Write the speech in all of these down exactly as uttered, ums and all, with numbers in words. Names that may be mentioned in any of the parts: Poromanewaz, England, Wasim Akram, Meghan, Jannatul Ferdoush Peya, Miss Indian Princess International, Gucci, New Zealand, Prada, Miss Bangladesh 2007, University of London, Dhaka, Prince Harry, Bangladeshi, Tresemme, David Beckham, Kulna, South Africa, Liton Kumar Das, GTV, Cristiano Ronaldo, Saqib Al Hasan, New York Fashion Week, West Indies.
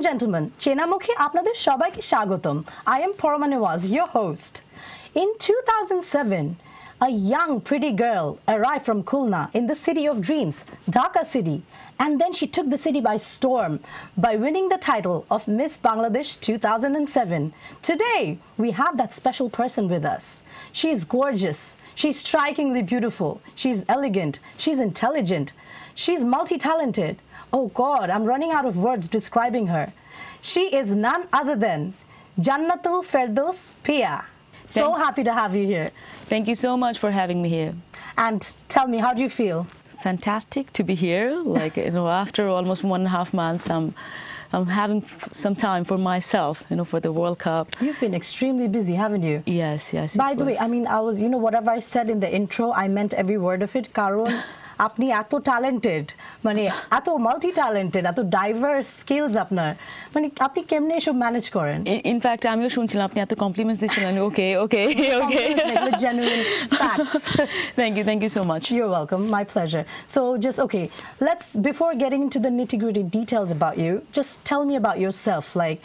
and gentlemen, Chenamukhe apnader shobaike shagotom. I am Poromanewaz, your host. In two thousand seven, a young pretty girl arrived from Kulna in the city of dreams, Dhaka city, and then she took the city by storm by winning the title of Miss Bangladesh two thousand seven. Today, we have that special person with us. She is gorgeous. She's strikingly beautiful. She's elegant. She's intelligent. She's multi-talented. Oh God, I'm running out of words describing her. She is none other than Jannatul Ferdoush Peya. So happy to have you here. Thank you so much for having me here. And tell me, how do you feel? Fantastic to be here. Like, you know, after almost one and a half months, I'm, I'm having some time for myself, you know, for the World Cup. You've been extremely busy, haven't you? Yes, yes. By the way, I mean, I was, you know, whatever I said in the intro, I meant every word of it. Karon, apni ato talented, mane ato multi-talented, ato diverse skills apnar. Mane apni kemne eshob manage koren. In fact, I'm your shunchilam. Apni ato compliments dishilan. Okay, okay, okay. Like the genuine facts. Thank you, thank you so much. You're welcome. My pleasure. So just okay. Let's before getting into the nitty-gritty details about you, just tell me about yourself. Like,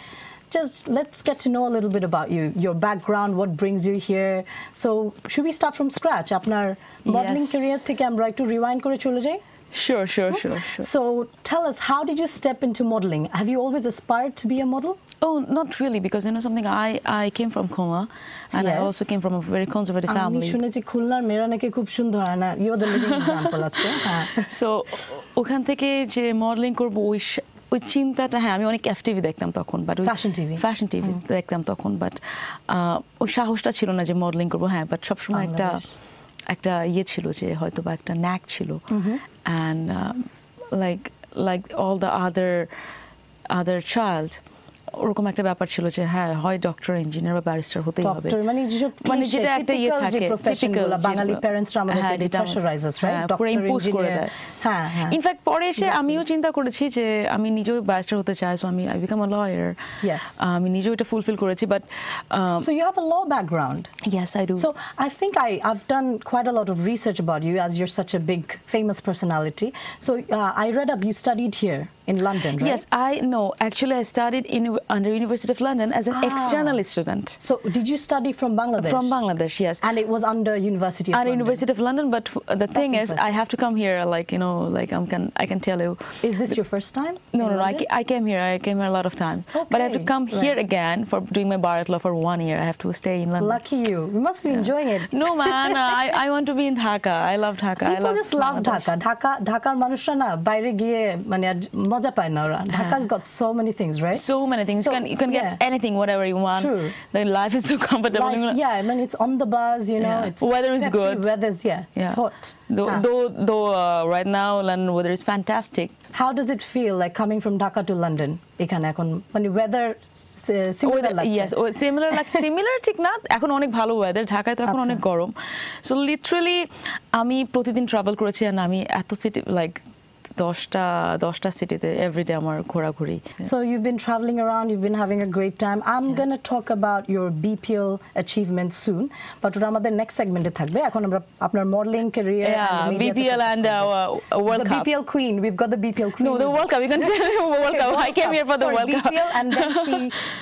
just let's get to know a little bit about you, your background, what brings you here. So should we start from scratch? Apnar modeling career theke amra ektu rewind kore chole jai. Sure, sure, sure, sure. So tell us, how did you step into modeling? Have you always aspired to be a model? Oh, not really, because you know something, I, I came from Kulna, and yes. I also came from a very conservative family. You're the living example. So, okhan theke je modeling korbo ওই চিন্তাটা হ্যাঁ আমি অনেক FTV দেখতাম তখন but fashion TV fashion TV দেখতাম তখন but ওই সাহসটা ছিল না যে মডেলিং করব হ্যাঁ বাট সব সময় একটা একটা ইয়ে ছিল যে হয়তোবা একটা ন্যাক ছিল and like like all the other other child ওরকম একটা ব্যাপার ছিল যে হ্যাঁ হয় ডক্টর ইঞ্জিনিয়ার বা ব্যারিস্টার হতেই হবে মানে যেটা মানে যেটা একটা ইয়ে থাকে টিপিক্যাল বাঙালি প্যারেন্টসরা আমাদেরকে pressurize us right doctor engineer হ্যাঁ হ্যাঁ ইনফ্যাক্ট পরে এসে আমিও চিন্তা করেছি যে আমি নিজেও ব্যারিস্টার হতে চাই সো আমি I become a lawyer yes আমি নিজেও এটা ফুলফিল করেছি but so you have a law background yes I do so I think I I've done quite a lot of research about you as you are such a big famous personality so I read up you studied here in London, right? Yes, I know. Actually, I studied in, under University of London as an ah. external student. So, did you study from Bangladesh? From Bangladesh, yes. And it was under University of under London? Under University of London, but the That's thing impressive. Is, I have to come here, like, you know, like, I can, I can tell you. Is this your first time? No, no, no, I, I came here. I came here a lot of time. Okay. But I have to come right. here again for doing my Bharat Law for one year. I have to stay in London. Lucky you. You must be yeah. enjoying it. No, man. I, I want to be in Dhaka. I love Dhaka. People I love just love Dhaka. Dhaka, Dhakar manusra na, baire giye, mane, Dhaka's got so many things, right? So many things. So, you can, you can yeah. get anything, whatever you want. True. The life is so comfortable. Life, yeah, I mean, it's on the bus, you know. Yeah. It's weather is good. Weather's, yeah, yeah. It's hot. Though, ah. though, though uh, right now, London weather is fantastic. How does it feel like coming from Dhaka to London? এখানে এখন মানে weather similar লাগছে yes similar লাগছে similar ঠিক না এখন অনেক ভালো ওয়েদার ঢাকায় তো এখন অনেক গরম সো লিটারালি আমি প্রতিদিন ট্রাভেল করেছি আর আমি এত city like Doshta, Doshta city every day amar ghora-ghori. So you've been traveling around, you've been having a great time. I'm yeah. going to talk about your B P L achievements soon. But Rama, the next segment, apnar modeling career. Yeah, and B P L and uh, World the Cup. The B P L queen, we've got the B P L queen. No, the World Cup, you can say World Cup. I came here for the Sorry, World Cup. B P L and then she,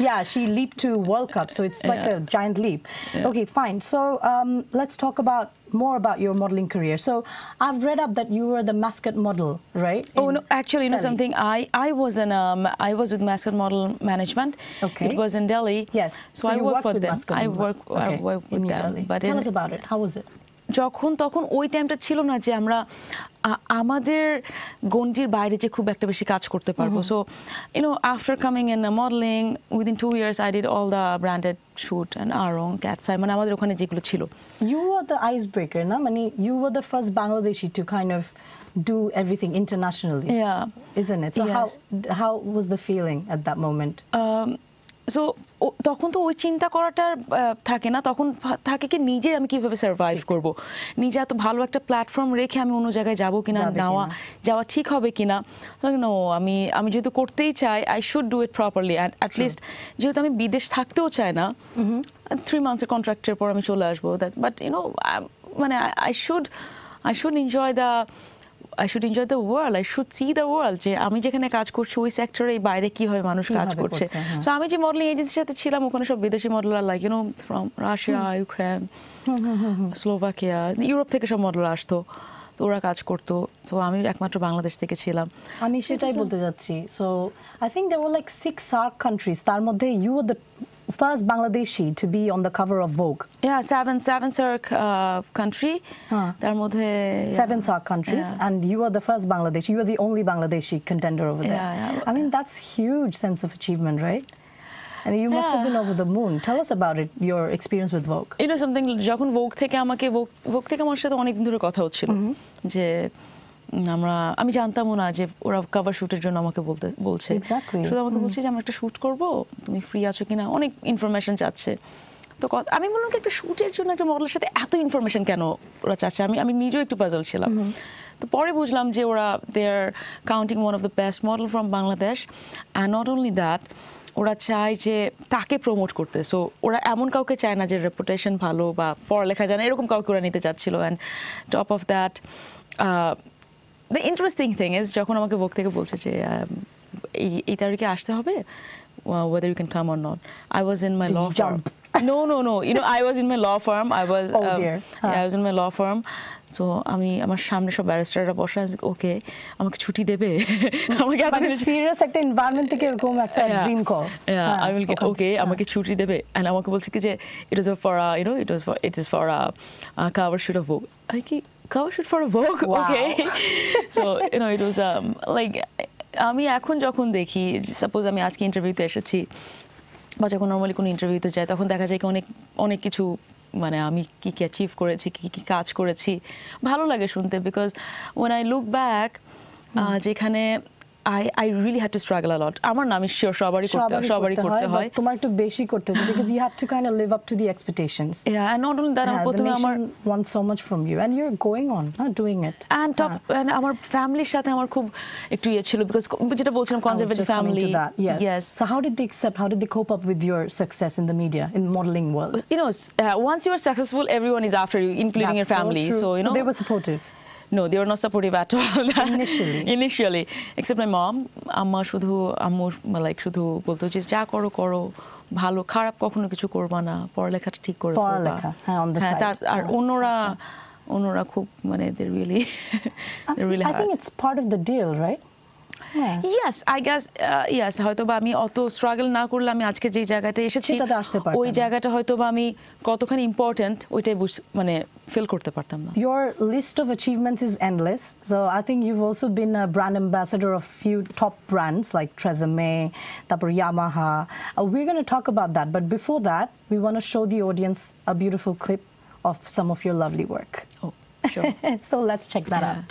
yeah, she leaped to World Cup. So it's like yeah. a giant leap. Yeah. Okay, fine. So um, let's talk about more about your modeling career. So I've read up that you were the Mascot model, right? Oh no, actually, you know something. I I was in um I was with Mascot Model Management. Okay. It was in Delhi. Yes. So, so I worked for them. I work okay. I work with in them. Delhi. But tell in, us about it. How was it? যখন তখন ওই টাইমটা ছিল না যে আমরা আমাদের গন্ডির বাইরে যে খুব একটা বেশি কাজ করতে পারবো so you know after coming in modelling within two years I did all the branded shoot and Aarong Catseye মানে আমাদের ওখানে যেগুলো ছিল you were the ice breaker না মানে you were the first Bangladeshi to kind of do everything internationally ya isn't it so how how was the feeling at that moment so তখন তো ওই চিন্তা করাটা থাকে না তখন থাকে কি নিজে আমি কিভাবে সার্ভাইভ করব নিজে এত ভালো একটা প্ল্যাটফর্ম রেখে আমি অন্য জায়গায় যাব কিনা নাওয়া যাওয়া ঠিক হবে কিনা নো আমি আমি যেহেতু করতেই চাই I should do it properly and at least যেহেতু আমি বিদেশ থাকতেও চাই না থ্রি মান্থসের কন্ট্রাক্টের পর আমি চলে আসবো দ্যাট বাট ইউনো মানে I should I should enjoy the I should enjoy the world. I should see the world. যে আমি যেখানে কাজ করছি ওই সেক্টরে বাইরে কিভাবে মানুষ কাজ করছে। So আমি যে মডেলিং এজেন্সির সাথে ছিলাম ওখানে সব বিদেশি মডেল আর like you know from Russia, Ukraine, Slovakia, Europe থেকে সব মডেল আসতো। ওরা কাজ করতো। So আমি একমাত্র বাংলাদেশ থেকে ছিলাম। আমি সেটাই বলতে যাচ্ছি। So I think there were like six SAARC countries. তার মধ্যে you were the first Bangladeshi to be on the cover of Vogue. Yeah, seven, seven SAARC uh, country. Huh. Modhe, yeah. Seven SAARC countries, yeah. And you are the first Bangladeshi. You are the only Bangladeshi contender over there. Yeah, yeah. I mean, that's huge sense of achievement, right? And you must yeah. have been over the moon. Tell us about it, your experience with Vogue. You know something, যখন Vogue থেকে আমাকে Vogue Vogue থেকে আমার সাথে অনেক দিন ধরে কথা হচ্ছিল যে আমরা আমি জানতাম না যে ওরা কভার শুটের জন্য আমাকে বলতে বলছে শুধু আমাকে বলছে যে আমরা একটা শুট করব তুমি ফ্রি আছো কিনা অনেক ইনফরমেশন চাচ্ছে তো আমি বললাম যে একটা শুটের জন্য একটা মডেলের সাথে এত ইনফরমেশন কেন ওরা চাচ্ছে আমি আমি নিজেও একটু পাজল ছিলাম তো পরে বুঝলাম যে ওরা they are counting one of the best model from Bangladesh and not only that ওরা চায় যে তাকে প্রমোট করতে সো ওরা এমন কাউকে চায় না যে রেপুটেশন ভালো বা পড়ালেখা জানা এরকম কাউকে ওরা নিতে চাচ্ছিল and top of that The interesting thing is, যখন আমাকে Vogue থেকে বলছে যে এই তারিখে আসতে হবে, whether you can come or not. I was in my law firm. No, no, no. You know, I was in my law firm. I was. Oh um, dear. Huh. Yeah, I was in my law firm. So, আমি আমার সামনে সব ব্যারিস্টাররা বসে আছে. Okay, আমাকে ছুটি দেবে. আমাকে একটা serious একটা environment থেকে এরকম একটা dream call. Yeah, I will get. Okay, আমাকে ছুটি দেবে. And আমাকে বলছে কি যে it was for a, you know, it was for it is for a, a cover shoot of Vogue. I keep. Cover shoot for a Vogue, wow. Okay. So you know it was um, like, আমি এখন যখন দেখি, suppose আমি আজকে interview তে এসেছি, বা যখন normally কোনো interview তে যাই, তখন দেখা যায় কি অনেক অনেক কিছু মানে আমি কি কি achieve করেছি, কি কি কাজ করেছি, ভালো লাগে শুনতে, because when I look back, যেখানে I I really had to struggle a lot. আমার নাম sure সবারই করতে হয় সবারই করতে হয় তোমার একটু বেশি করতে হয় because you have to kind of live up to the expectations. Yeah, and not only that আমার প্রথমে আমার want so much from you and you're going on not doing it. And top yeah. and আমার ফ্যামিলির সাথে আমার খুব একটু ইয়ে ছিল because যেটা বলছিলাম conservative family. Yes. Yes. So how did they accept how did they cope up with your success in the media in the modeling world? You know, uh, once you are successful everyone is after you including That's your family. So, so you know so they were supportive. No, they were not supportive at all. Initially. Initially. Except my mom. Amma shudhu, ammu like shudhu bolto je ja koro koro, bhalo kharap kokhono kichu korba na, poralekha thik kore korba. Poralekha, ha on the side. Ar onora onora khub mane they really they really hard. I think it's part of the deal, right? Yeah. Yes, I guess uh, yes. হয়তো বা আমি অত struggle না করলে আমি আজকে যে জায়গাতে এসেছি ওই জায়গাটা হয়তো বা আমি কতখানি important ওইটাই মানে ফিল করতে পারতাম না. Your list of achievements is endless. So I think you've also been a brand ambassador of few top brands like Tresemme, তারপর Yamaha. Uh, we're going to talk about that, but before that, we want to show the audience a beautiful clip of some of your lovely work. Oh, sure. So let's check that yeah. out.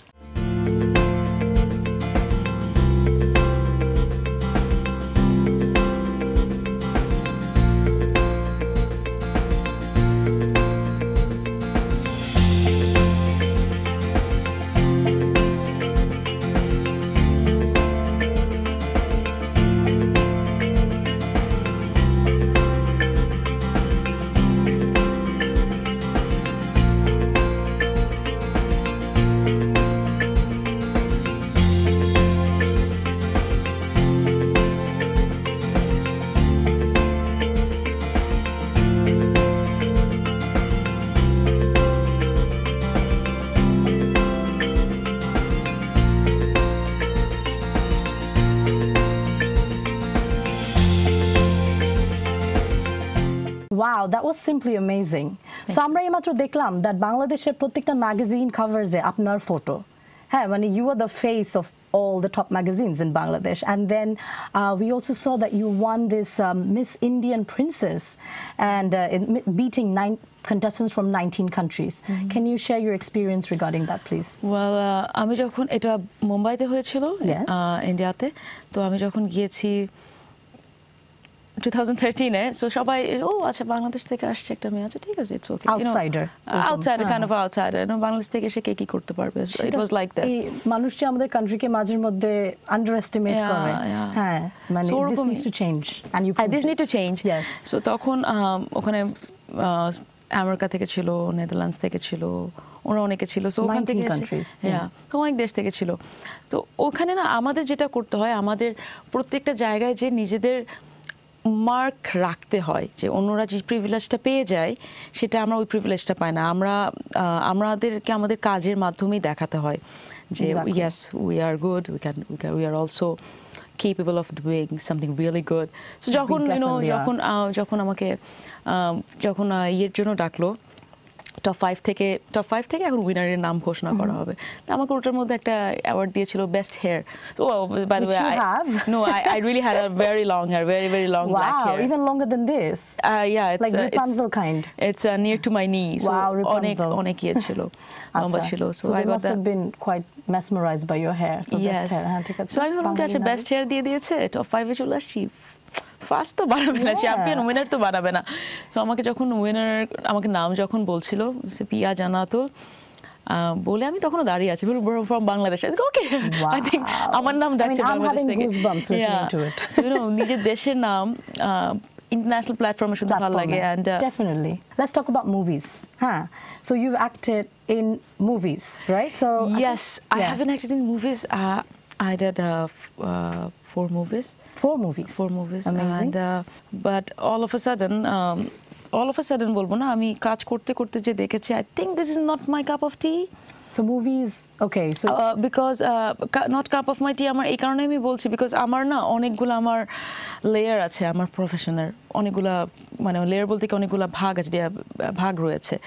Wow, that was simply amazing. Thank so amra eimatro dekhlam that Bangladesher prottekta magazine covers e apnar photo. Hey, mane you were the face of all the top magazines in Bangladesh and then uh, we also saw that you won this um, Miss Indian Princess and uh, in, beating nine contestants from nineteen countries. Mm-hmm. Can you share your experience regarding that please? Well, ami jokhon eta Mumbai te hoyechilo India te to ami jokhon giyechi twenty thirteen eh so shobai oh acha Bangladesh theke asche ekta me acha thik ache it's okay outsider you know, outsider kind of outsider no Bangladesh theke she ke ki korte parbe it was like this ei manush je amader country ke majher moddhe underestimate kore ha mane this needs to change and you this need to change yes so tokhon okhane America থেকে ছিল, Netherlands থেকে ছিল, ওরা অনেকে ছিল, so ওখান থেকে হ্যাঁ তো অনেক দেশ থেকে ছিল। তো ওখানে না আমাদের যেটা করতে হয়, আমাদের প্রত্যেকটা জায়গায় যে নিজেদের মার্ক রাখতে হয়, যে অন্যরা যে প্রিভিলেজটা পেয়ে যায় সেটা আমরা ওই প্রিভিলেজটা পাই না, আমরা আমাদেরকে আমাদের কাজের মাধ্যমেই দেখাতে হয় যে yes we are good, we can we are also capable of doing something really good. So যখন you know যখন যখন আমাকে যখন ইয়ের জন্য ডাকলো টপ ফাইভ থেকে, টপ ফাইভ থেকে এখন উইনারের নাম ঘোষণা করা হবে, তো আমাকে ওটার মধ্যে একটা অ্যাওয়ার্ড দিয়েছিল best hair. So by the way I no I, I really had a very long hair, very very long wow, black hair. Wow, even longer than this. Uh, yeah, it's like uh, Rapunzel it's, kind. It's uh, near to my knee. So wow, Rapunzel. অনেক ইয়ে ছিল, লম্বা ছিল। So, so I got that. Been quite mesmerized by your hair. So yes. Best hair. Yes. So I ভাবলাম কাছে best hair দিয়ে দিয়েছে, top ফাইভে চলে আসছি। ফার্স্ট তো বানাবে না, চ্যাম্পিয়ন উইনার তো বানাবে না। সো আমাকে যখন উইনার আমাকে নাম যখন বলছিল সে পিয়া জান্নাতুল বলে, আমি তখনও দাঁড়িয়ে আছি, from Bangladesh, okay I think আমার নাম ডাকছে বাংলাদেশ থেকে। সো ইউ নো নিজের দেশের নাম ইন্টারন্যাশনাল প্ল্যাটফর্মে শুধু ভালো লাগে। And definitely let's talk about movies. হ্যাঁ, so you acted in movies, right? So yes, I haven't acted in movies. I did uh, uh, four movies. Four movies. Four movies. Amazing. And, uh, but all of a sudden, um, all of a sudden, बोलूँ ना, अमी काज कोटे कोटे जे देखे चे, I think this is not my cup of tea. So movies, okay. So uh, because uh, not cup of my tea, amar ei karone ami bolchi because amar na onek gula amar layer ache, amar professional onek gula mane layer bolte ki onek gula bhag ache, bhag royeche.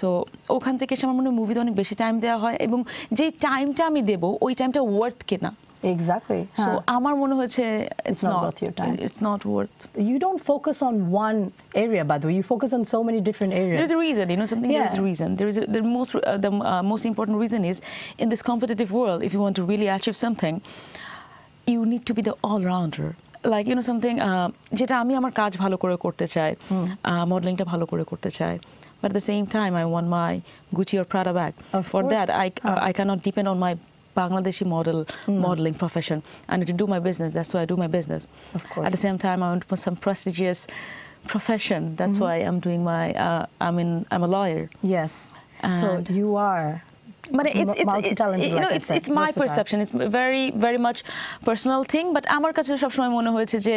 So ওখান থেকে এসে আমার মনে হয় মুভিতে অনেক বেশি time দেওয়া হয় এবং যে টাইমটা আমি দেবো ওই টাইমটা ওয়ার্থ কিনা। Exactly. So আমার মনে হচ্ছে it's not worth your time. It's not worth. You don't focus on one area, by the way. You focus on so many different areas. There's a reason, you know something. Yeah. There's a reason. There is a, the most uh, the uh, most important reason is in this competitive world, if you want to really achieve something, you need to be the all-rounder. Like you know something. যেটা আমি আমার কাজ ভালো করে করতে চাই, মডেলিংটা ভালো করে করতে চাই। But at the same time, I want my Gucci or Prada bag. Of For course. that, I, uh, I cannot depend on my Bangladeshi model mm. modeling profession. I need to do my business. That's why I do my business. Of course. At the same time, I want some prestigious profession. That's mm-hmm. why I'm doing my. Uh, I mean, I'm a lawyer. Yes. And so you are. But it's it's it, you know like it's it's my versatile. perception. It's very very much personal thing. But amar kache sob shomoy mone hoyeche je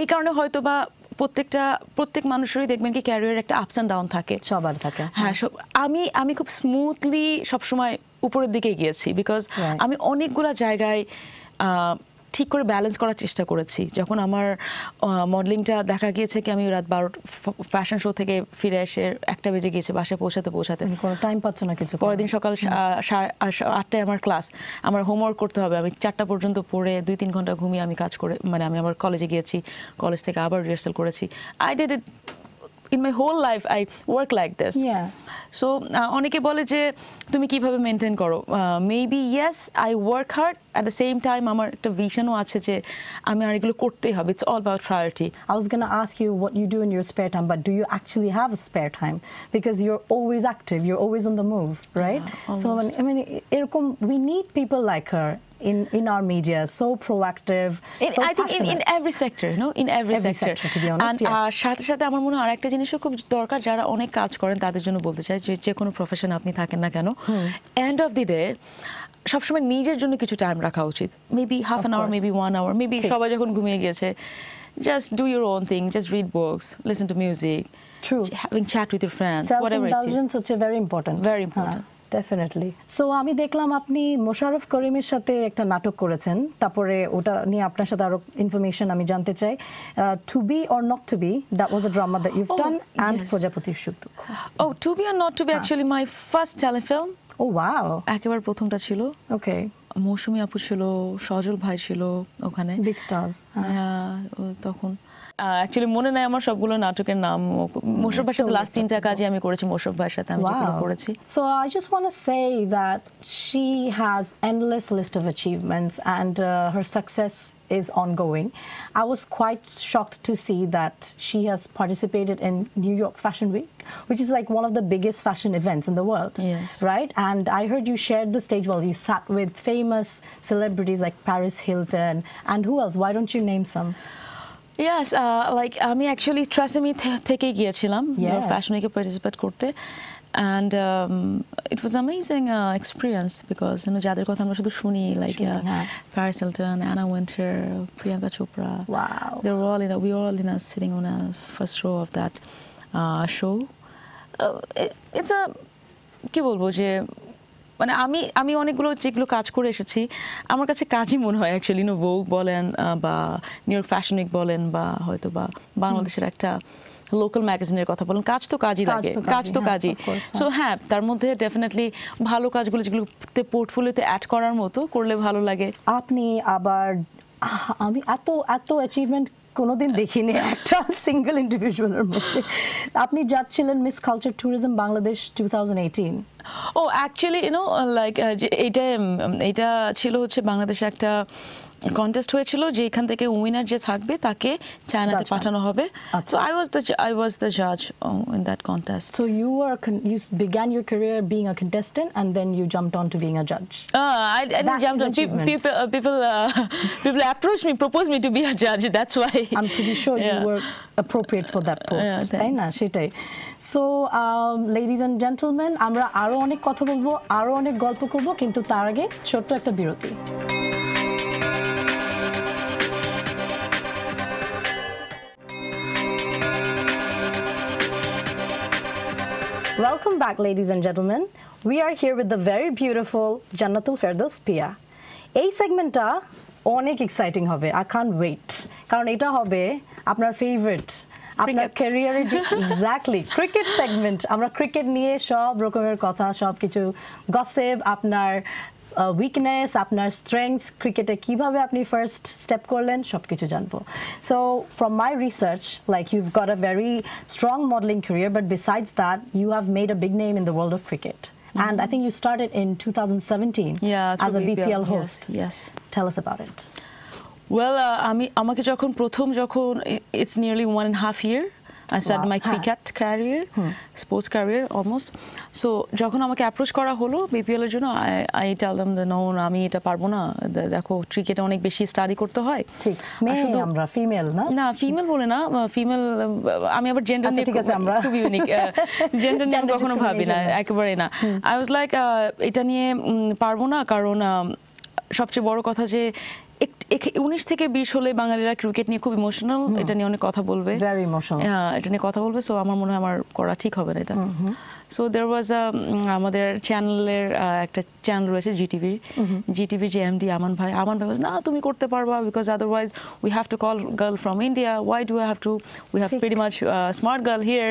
ei karone hoyto ba. প্রত্যেকটা প্রত্যেক মানুষেরই দেখবেন কি career একটা ups and down থাকে, সবার থাকে। হ্যাঁ, সব আমি আমি খুব স্মুথলি সবসময় উপরের দিকে গিয়েছি বিকজ আমি অনেকগুলো জায়গায় ঠিক করে ব্যালেন্স করার চেষ্টা করেছি। যখন আমার মডেলিংটা দেখা গিয়েছে কি আমি রাত বারোটা ফ্যাশন শো থেকে ফিরে এসে একটা বেজে গিয়েছে, বাসায় পৌঁছাতে পৌঁছাতে টাইম পাচ্ছ না কিছু। পরের দিন সকাল আটটায় আমার ক্লাস, আমার হোমওয়ার্ক করতে হবে, আমি চারটা পর্যন্ত পড়ে দুই তিন ঘন্টা ঘুমিয়ে আমি কাজ করে মানে আমি আমার কলেজে গিয়েছি, কলেজ থেকে আবার রিহার্সাল করেছি। I did it in my whole life. I work like this. Yeah. So অনেকে বলে যে তুমি কিভাবে মেইনটেইন করো, maybe yes I work hard, at the same time আমার একটা ভিশনও আছে যে আমি আর এগুলো করতেই হবে। It's all about priority. I was gonna ask you what you do in your spare time, but do you actually have a spare time? Because you are always active, you are always on the move, right? So I mean এরকম we need people like her in in our media, so proactive, in, so I think in, in every sector, you know, in every, every sector. sector to be honest. And সাথে সাথে আমার মনে হয় আরেকটা জিনিসও খুব দরকার, যারা অনেক কাজ করেন তাদের জন্য বলতে চাই যে যে কোনো প্রফেশন আপনি থাকেন না কেন, এন্ড অফ দি ডে সবসময় নিজের জন্য কিছু টাইম রাখা উচিত। Maybe half an hour, maybe one hour, maybe সবাই যখন ঘুমিয়ে গিয়েছে, just do your own thing, just read books, listen to music, true, having chat with your friends, Self whatever it is. Self-indulgence হচ্ছে very important, very important. Haan. Definitely. So আমি দেখলাম আপনি মোশারফ করিমের সাথে একটা নাটক করেছেন, তারপরে ওটা নিয়ে আপনার সাথে আরো ইনফরমেশন আমি জানতে চাই। To be or not to be, that was a drama that you've done and Prajapati Sukto. Oh to be or not to be actually my first telefilm. Oh wow, একেবারে প্রথমটা ছিল। ওকে, মৌসুমী আপু ছিল, সজল ভাই ছিল ওখানে, বিগ স্টারস। হ্যাঁ, তখন অ্যাকচুয়ালি মনে নাই আমার সবগুলো নাটকের নাম। মোশারফ ভাইয়ের সাথে লাস্ট তিনটা কাজই আমি করেছি, মোশারফ ভাইয়ের সাথে আমি যেগুলো করেছি। So I just want to say that she has endless list of achievements and her success is ongoing. I was quite shocked to see that she has participated in New York Fashion Week, which is like one of the biggest fashion events in the world. Yes. Right? And I heard you shared the stage while you sat with famous celebrities like Paris Hilton and who else? Why don't you name some? Yes, uh, like আমি actually TRESemme থেকে গিয়েছিলাম fashion week এ participate করতে, and um, it was amazing uh, experience because you know যাদের কথা আমরা শুধু শুনি like uh, Paris Hilton, Anna Wintour, Priyanka Chopra. Wow. They were all in a, we were all in a, sitting on a first row of that uh, show. Uh, it, it's a কি বলবো যে মানে আমি আমি অনেকগুলো যেগুলো কাজ করে এসেছি আমার কাছে কাজই মনে হয় অ্যাকচুয়ালি নো ভোগ বলেন বা নিউ ইয়র্ক ফ্যাশন উইক বলেন বা হয়তো বা বাংলাদেশের একটা লোকাল ম্যাগাজিনের কথা বলেন কাজ তো কাজই লাগে কাজ তো কাজই সো হ্যাঁ তার মধ্যে ডেফিনেটলি ভালো কাজগুলো যেগুলোতে পোর্টফোলিওতে অ্যাড করার মতো করলে ভালো লাগে। আপনি আবার আমি এত এত অ্যাচিভমেন্ট কোনোদিন দেখিনি একটা সিঙ্গেল ইন্ডিভিজুয়ালের মধ্যে। আপনি যাচ্ছিলেন Miss culture tourism Bangladesh two thousand eighteen. Oh actually you know like এইটা এইটা ছিল হচ্ছে বাংলাদেশে একটা কন্টেস্ট হয়েছিল যে এখান থেকে উইনার যে থাকবে তাকে চায়নাতে পাঠানো হবে। So I was the I was the জাজ in that contest. So you are you began your career being a contestant and then you jumped on two being a জাজ। I didn't jump on people people people approach me propose me two be a জাজ that's why I am pretty sure you wire appropriate for that post তাই না সেটাই। So ladies and gentleman আমরা আরো অনেক কথা বলবো আরো অনেক গল্প করবো কিন্তু তার আগে ছোট্ট একটা বিরতি। Welcome back, ladies and gentlemen. We are here with the very beautiful Jannatul Ferdoush Peya. This segment is very exciting. I can't wait. Because this is your favorite. আপনার ক্যারিয়ারে এক্স্যাক্টলি ক্রিকেট সেগমেন্ট আমরা cricket নিয়ে সব রকমের কথা সব কিছু gossip আপনার উইকনেস আপনার স্ট্রেংথস ক্রিকেটে কিভাবে আপনি ফার্স্ট স্টেপ করলেন সব কিছু জানবো। So from my research like you got a very strong modelling career but besides that you have made a big name in the world of cricket and I think you started in two thousand seventeen as a B P L host. Yes, tell us about it. Well, uh, আমি আমাকে যখন প্রথম যখন it's nearly one and a half year I started wow. my cricket huh. career, hmm. sports career almost. So যখন আমাকে approach করা হলো B P এল এর জন্য I I tell them that no আমি এটা পারবো না দেখো ক্রিকেটে অনেক বেশি স্টাডি করতে হয়। ঠিক মেয়ে আমরা ফিমেল না না ফিমেল বলে না ফিমেল আমি আবার জেন্ডার নিয়ে ঠিক আছে আমরা খুব ইউনিক জেন্ডার নিয়ে কখনো ভাবি না একেবারে না। I was like এটা নিয়ে পারবো না কারণ সবচেয়ে বড় কথা যে উনিশ থেকে বিশ হলে বাঙালিরা ক্রিকেট নিয়ে খুব ইমোশনাল এটা নিয়ে অনেক কথা বলবে এটা নিয়ে কথা বলবে সো আমার মনে হয় আমার করা ঠিক হবে না এটা। সো দের ওয়াজ আমাদের চ্যানেলের একটা চ্যানেল রয়েছে জিটিভি জিটিভি যে এমডি আমান ভাই আমান ভাই বলছে না তুমি করতে পারবা because otherwise we have to call girl from India why do I have to we have very much smart girl here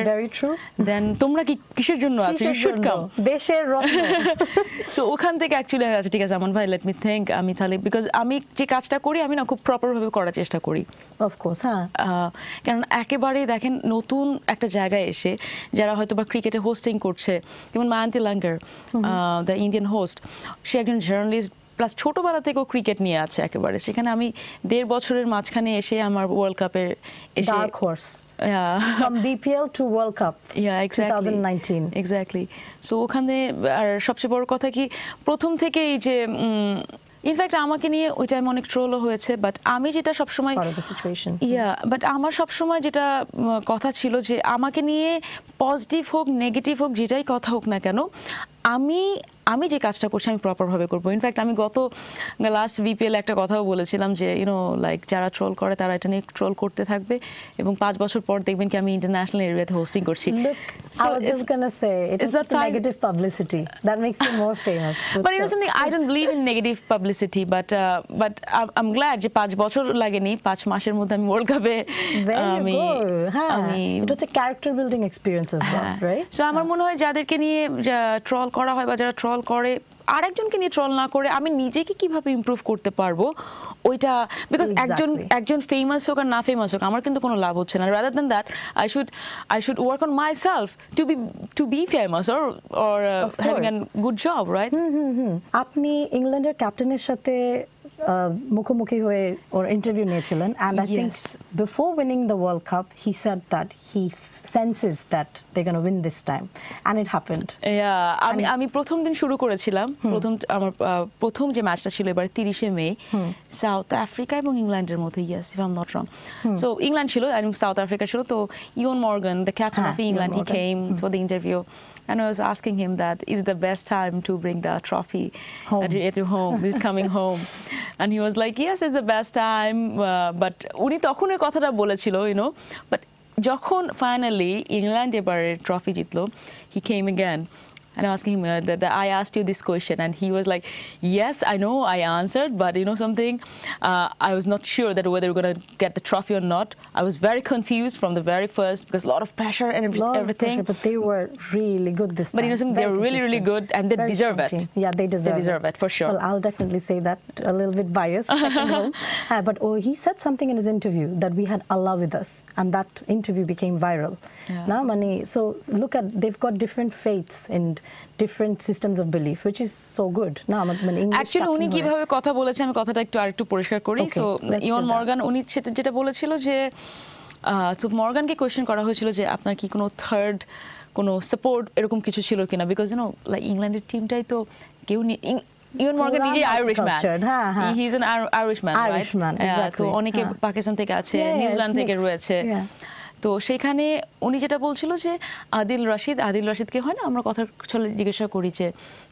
then তোমরা কি কিসের জন্য আছো ইউ শুড কাম দেশের রত্ন। সো ওখান থেকে অ্যাকচুয়ালি আচ্ছা ঠিক আছে আমান ভাই লেট মি থিঙ্ক আমি তাহলে বিকজ আমি যে কাজটা করি আমি না খুব প্রপারভাবে করার চেষ্টা করি অফকোর্স হ্যাঁ কারণ একেবারেই দেখেন নতুন একটা জায়গায় এসে যারা হয়তো বা ক্রিকেটে হোস্টিং করছে যেমন Mayanti Langer the Indian host সে একজন জার্নালিস্ট প্লাস ছোটোবেলা থেকেও ক্রিকেট নিয়ে আছে একেবারে সেখানে আমি দেড় বছরের মাঝখানে এসে আমার ওয়ার্ল্ড কাপের এসে আর সবচেয়ে বড় কথা কি প্রথম থেকে এই যে ইনফ্যাক্ট আমাকে নিয়ে ওই টাইম অনেক ট্রোলও হয়েছে বাট আমি যেটা সবসময় ইয়া বাট আমার সবসময় যেটা কথা ছিল যে আমাকে নিয়ে পজিটিভ হোক নেগেটিভ হোক যেটাই কথা হোক না কেন আমি আমি যে কাজটা করছি আমি প্রপারভাবে করবো। ইনফ্যাক্ট আমি গত লাস্ট বি পি এল একটা কথাও বলেছিলাম যে ইউনো লাইক যারা ট্রোল করে তারা এটা নিয়ে ট্রোল করতে থাকবে এবং পাঁচ বছর পর দেখবেন কি আমি ইন্টারন্যাশনাল এরিয়াতে হোস্টিং করছি। So I was gonna say it is not negative publicity that makes you more famous. But you know something, I don't believe in negative publicity but uh, but I'm glad যে পাঁচ বছর লাগেনি পাঁচ মাসের মধ্যে আমি world কাপে আমি আমি এটা হচ্ছে character building experience as well right. So আমার মনে হয় যাদেরকে নিয়ে ট্রোল করা হয় বা যারা ট্রোল করে আরেকজনকে নিয়ে ট্রল না করে আমি নিজেকে কিভাবে ইমপ্রুভ করতে পারবো ওইটা বিকজ একজন একজন ফেমাস হোক আর না ফেমাস হোক আমার কিন্তু কোনো লাভ হচ্ছে না। Rather than that I should I should work on myself to be to be famous or or having a good job right. আপনি ইংল্যান্ডের ক্যাপ্টেনের সাথে Mukhomuki hoye or interview niyechilen, and I yes. think before winning the World Cup, he said that he senses that they're going to win this time, and it happened. Yeah, I mean, I mean, first day shuru korechilam. First, our first je match ta chilo ebar thirty-she May, South Africa ebong England er moddhe. Yes, if I'm not wrong. Hmm. So England chilo, and South Africa chilo. So Eoin Morgan, the captain ah, of England, he came hmm. for the interview. And I was asking him that is the best time to bring the trophy home. At, at home. He's coming home, and he was like, "Yes, it's the best time." Uh, but uni tokhon ei kotha ta bolechilo, you know. But jokhon finally England ebare trophy jitlo, he came again, and I asked him uh, that I asked you this question, and he was like, "Yes, I know, I answered, but you know something, uh, I was not sure that whether we're gonna get the trophy or not. I was very confused from the very first because a lot of pressure and every, lot everything. Of pressure, but they were really good this time. But you know something, they're really, really good, and they very deserve something. it. Yeah, they deserve. They deserve it. it for sure. Well, I'll definitely say that a little bit biased, uh, but oh, he said something in his interview that we had Allah with us, and that interview became viral. Yeah. Now, money. So look at they've got different faiths and different systems of belief, which is so good. Now, I mean, English actually, only give her a kotha bola chhe. I kotha ta ektu arektu porishkar kori. So Eoin Morgan, only chhe jeta bola chilo je. So Morgan ke question kora hoychilo je apnar ki kono third kono support erokom kichu chilo kina, because you know like England team tai to keu ni. Eoin Morgan is an Irishman. He's an Irishman, right? Irishman, exactly. So only ke Pakistan theke ache, New Zealand theke royeche. তো সেখানে উনি যেটা বলছিল যে আদিল রশিদ আদিল রশিদকে হয় না আমরা কথা চলে জিজ্ঞাসা করি যে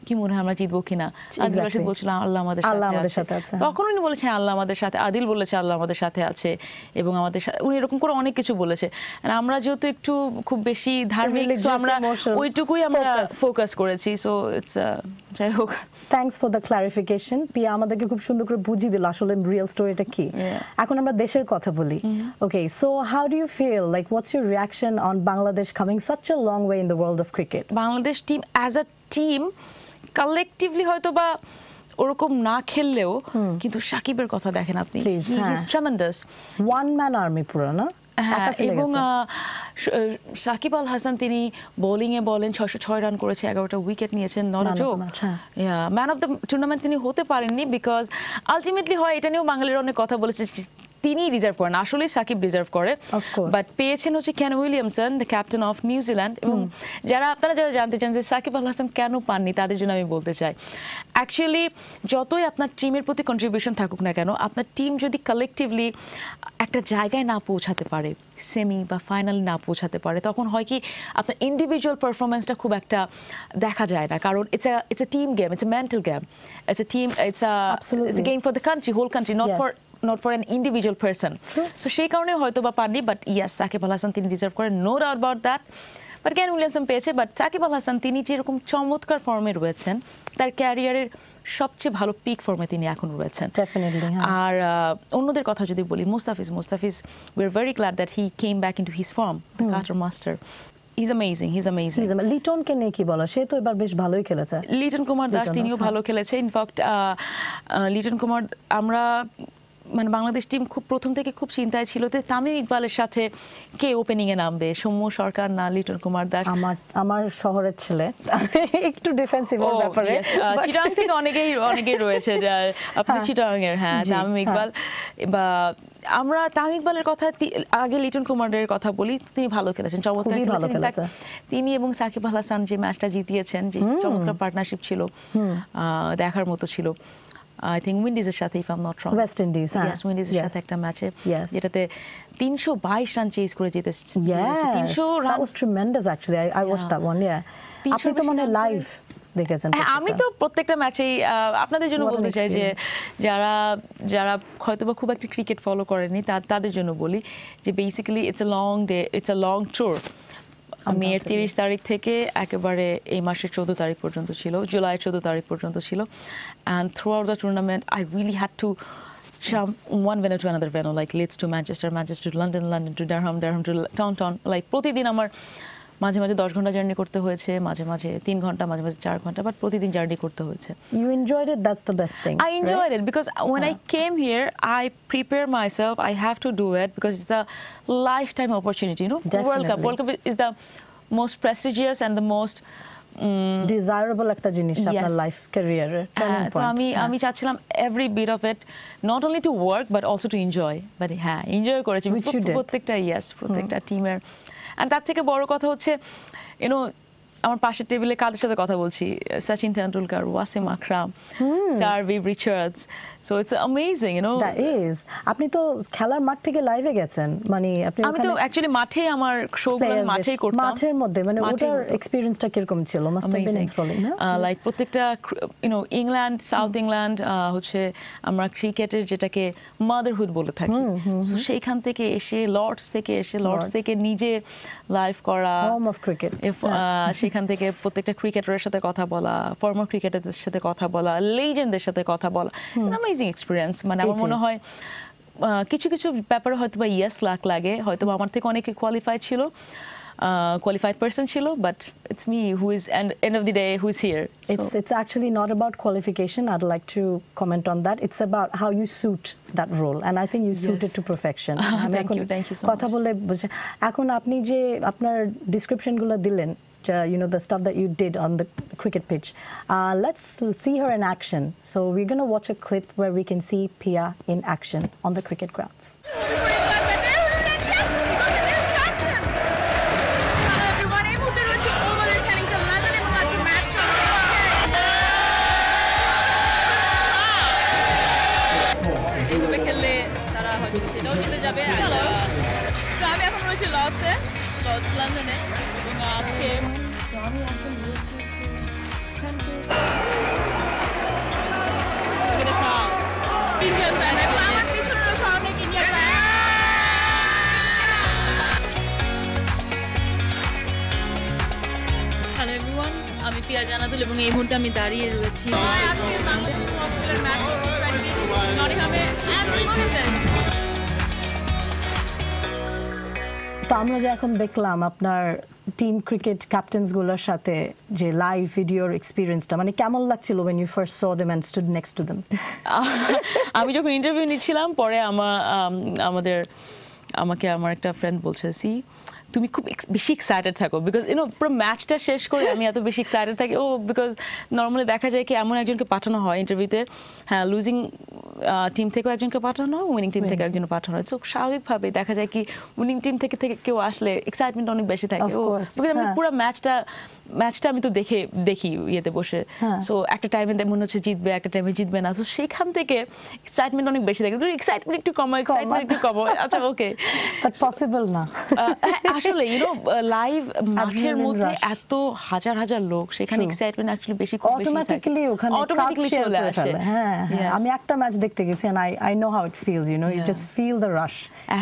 কি মনে হয় আমরা জিতব কিনা আদিল রশিদ বলছিল আল্লাহ আমাদের সাথে আছে আল্লাহ আমাদের সাথে আছে তখন উনি বলেছেন আল্লাহ আমাদের সাথে আদিল বলেছে আল্লাহ আমাদের সাথে আছে এবং আমাদের উনি এরকম করে অনেক কিছু বলেছে আর আমরা যেহেতু একটু খুব বেশি ধার্মিক তো আমরা ওইটুকুই আমরা ফোকাস করেছি সো ইটস যাই হোক থ্যাঙ্কস ফর দ্য ক্লারিফিকেশন পিয়া আমাদেরকে খুব সুন্দর করে বুঝিয়ে দিল আসলে রিয়েল স্টোরিটা কি এখন আমরা দেশের কথা বলি okay so how do you feel like what's your reaction on Bangladesh coming such a long way in the world of cricket? Bangladesh team as a team collectively hoyto ba ওরকম না খেললেও কিন্তু সাকিবের কথা দেখেন আপনি he's tremendous one man army পুরো না এবং সাকিব আল হাসান তিনি বোলিং এ বলেন ছয়শ ছয় রান করেছে এগারোটা উইকেট নিয়েছেন not joke yeah man of the tournament তিনি হতে পারেননি বিকজ আলটিমেটলি হয় এটা নিয়েও বাঙালিরা অনেক কথা বলেছে তিনি রিজার্ভ করেন আসলে সাকিব রিজার্ভ করে বাট পেয়েছেন হচ্ছে Kane Williamson the captain of New Zealand এবং যারা আপনারা যারা জানতে চান যে সাকিব আল হাসান কেন পাননি তাদের জন্য আমি বলতে চাই অ্যাকচুয়ালি যতই আপনার টিমের প্রতি কন্ট্রিবিউশন থাকুক না কেন আপনার টিম যদি কালেকটিভলি একটা জায়গায় না পৌঁছাতে পারে সেমি বা ফাইনাল না পৌঁছাতে পারে তখন হয় কি আপনার ইন্ডিভিজুয়াল পারফরমেন্সটা খুব একটা দেখা যায় না কারণ it's a it's a team game it's a mental game it's a team it's a it's a game for the country whole country not for not for an individual person. True. So she kaune hoyto ba parni, but yes, Saqib Al Hasan tini deserve kore, no doubt about that. But Ken Williamson peyeche, but Saqib Al Hasan tini je erokom chomotkar form e royechen, tar career er সবচেয়ে ভালো pick ফর্মে তিনি এখন রয়েছেন definitely আর অন্যদের কথা যদি বলি Mustafiz Mustafiz we are very glad that he came back into his form the cutter master He's amazing. He's amazing. He's amazing. Liton ke ne ki bola. She to ebar besh bhaloi kheleche. Liton Kumar Das tiniyo bhalo kheleche. In fact, uh, uh, Liton Kumar amra মানে Bangladesh team খুব প্রথম থেকে খুব চিন্তায় ছিল তে তামিম ইকবালের সাথে কে ওপেনিং এ নামবে সৌম্য সরকার না লিটন কুমার দাস আমার আমার শহরের ছেলে একটু ডিফেন্সিভ এর ব্যাপারে চিটাং থেকে অনেকেই অনেকেই রয়েছে আপনি চিটাং এর হ্যাঁ তামিম ইকবাল বা আমরা তামিম ইকবালের কথা আগে লিটন কুমারের কথা বলি তিনি ভালো খেলেছেন চমৎকার খেলেছেন তিনি এবং সাকিব আল হাসান যে ম্যাচটা জিতিয়েছেন যে চমৎকার পার্টনারশিপ ছিল দেখার মতো ছিল I think Windies এর সাথে if I'm not wrong West Indies huh? yes Windies এর সাথে একটা ম্যাচে যেটাতে তিনশ বাইশ রান চেজ করে জিতেছে তিনশ run that was tremendous actually I, I yeah. watched that one yeah আপনি তো মনে লাইভ দেখেছেন আমি তো প্রত্যেকটা ম্যাচেই আপনাদের জন্য বলতে চাই যে যারা যারা হয়তোবা খুব একটা ক্রিকেট ফলো করেনি তাদের জন্য বলি যে basically it's a long day it's a long tour আমি তিরিশ তারিখ থেকে একেবারে এই মাসের চৌদ্দ তারিখ পর্যন্ত ছিল জুলাই চৌদ্দ তারিখ পর্যন্ত ছিল and throughout the tournament I really had to jump one venue to another venue like Leeds to Manchester, Manchester to London, London to Durham, Durham to Taunton like প্রতিদিন আমার মাঝে মাঝে দশ ঘন্টা জার্নি করতে হয়েছে মাঝে মাঝে তিন ঘন্টা মাঝে মাঝে চার ঘন্টা বাট প্রতিদিন জার্নি করতে হয়েছে you enjoyed it that's the best thing I enjoyed it because when I came here I prepare myself I have to do it because it's the lifetime opportunity you know World Cup World Cup is the most prestigious and the most desirable একটা জিনিস আপনার life career এ তো আমি আমি চাচ্ছিলাম every bit of it not only to work but also to enjoy but হ্যাঁ enjoy করেছি প্রত্যেকটা yes প্রত্যেকটা টিমের and তার থেকে বড় কথা হচ্ছে you know আমার পাশের টেবিলে কাদের সাথে কথা বলছি Sachin Tendulkar, Wasim Akram, Sarvi Richards. So it's amazing, you know. That is. আপনি তো খেলার মাঠ থেকে লাইভে গেছেন মানে আপনি আমি তো actually মাঠে আমার শোগুলো মাঠেই করতাম মাঠের মধ্যে মানে ওটার এক্সপেরিয়েন্সটা কিরকম ছিল must have been thrilling না like প্রত্যেকটা you know England, South England হচ্ছে আমরা ক্রিকেটের যেটাকে motherhood বলে থাকি সো সেইখান থেকে এসে লর্ডস থেকে এসে লর্ডস থেকে নিজে লাইভ করা home of cricket সেখান থেকে প্রত্যেকটা ক্রিকেটারের সাথে কথা বলা ফর্মার ক্রিকেটারদের সাথে কথা বলা লেজেন্ডদের সাথে কথা বলা ইটস অ্যামেজিং এক্সপেরিয়েন্স মানে আমার মনে হয় কিছু কিছু ব্যাপারে হয়তো বা ইয়েস লাখ লাগে হয়তো আমার থেকে অনেকে কোয়ালিফাই ছিল কোয়ালিফাইড পারসন ছিল but it's me who is end end of the day who is here it's it's actually not about qualification I'd like to comment on that it's about how you suit that role and I think you suited to perfection thank you thank you so much কথা বলে এখন আপনি যে আপনার ডেসক্রিপশনগুলো দিলেন Uh, you know the stuff that you did on the cricket pitch. Uh, let's see her in action. So we're going to watch a clip where we can see Peya in action on the cricket grounds. Hello everyone, I'm Priyanka Chopra and I'm going to be standing here today. Today is Bangladesh hospital match practice. Not only and one of them. তো আমরা যখন দেখলাম আপনার team cricket captain's গুলোর সাথে যে live ভিডিওর এক্সপেরিয়েন্সটা মানে কেমন লাগছিল when you first saw them and stood next to them? আমি যখন ইন্টারভিউ নিচ্ছিলাম পরে আমার আমাদের আমাকে আমার একটা ফ্রেন্ড বলছে সি তুমি খুব বেশি এক্সাইটেড থাকো বিকজ ইউনো পুরো ম্যাচটা শেষ করে আমি এত বেশি এক্সাইটেড থাকি ও বিকজ নর্মালি দেখা যায় কি এমন একজনকে পাঠানো হয় ইন্টারভিউতে হ্যাঁ লুজিং টিম থেকেও একজনকে পাঠানো হয় উইনিং টিম থেকে একজনকে পাঠানো হয় সো স্বাভাবিকভাবে দেখা যায় কি উইনিং টিম থেকে থেকে কেউ আসলে এক্সাইটমেন্ট অনেক বেশি থাকে ও বিকজ আমি পুরো ম্যাচটা ম্যাচটা আমি তো দেখে দেখি ইয়েতে বসে সো একটা টাইমে মনে হচ্ছে জিতবে একটা টাইমে জিতবে না সো সেখান থেকে এক্সাইটমেন্ট অনেক বেশি থাকে তুমি এক্সাইটমেন্ট একটু কমাও এক্সাইটমেন্ট একটু কমাও আচ্ছা ওকে বাট পসিবল না আসলে ইউ নো লাইভ মাঠের মধ্যে এত হাজার হাজার লোক সেখানে এক্সাইটমেন্ট অ্যাকচুয়ালি বেশি খুব বেশি অটোমেটিক্যালি ওখানে অটোমেটিক্যালি চলে আসে হ্যাঁ আমি একটা ম্যাচ দেখতে গেছি and I I know how it feels you know you just feel the rush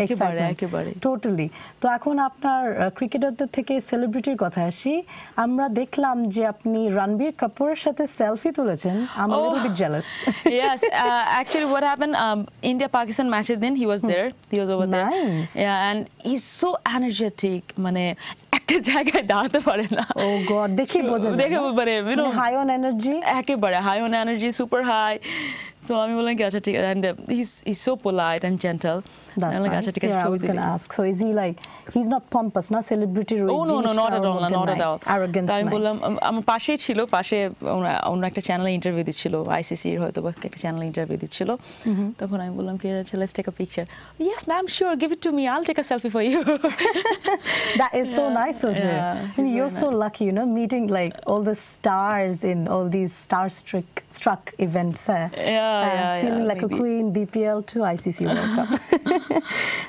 excitement একেবারে টোটালি তো এখন আপনার ক্রিকেটারদের থেকে সেলিব্রিটির কথা আসি আমরা দেখলাম যে আপনি রণবীর কাপুরের সাথে সেলফি তুলেছেন I am a little bit jealous yes actually what happen India Pakistan ম্যাচের দিন he was there he was over there yeah and he's so energetic ঠিক মানে একটা জায়গায় দাঁড়াতে পারে না ও গড দেখি বোঝা যায় দেখো মানে you know high on energy একেবারে high on energy super high তো আমি বললাম কি আচ্ছা ঠিক and he is so polite and gentle I was going to ask. So is he like? He's not pompous, not celebrity. Oh no, no, not at all, not at all. Arrogance. I told him, I'm Pashe chilo, Pashe. On a channel interview did chilo. I C C or whatever channel interview did chilo. Then I told him, let's take a picture. Yes, ma'am, sure, give it to me. I'll take a selfie for you. That is so nice of you. You're so lucky, you know, meeting like all the stars in all these star-struck struck events. Yeah, yeah. Feeling like a queen. B P L to I C C World Cup.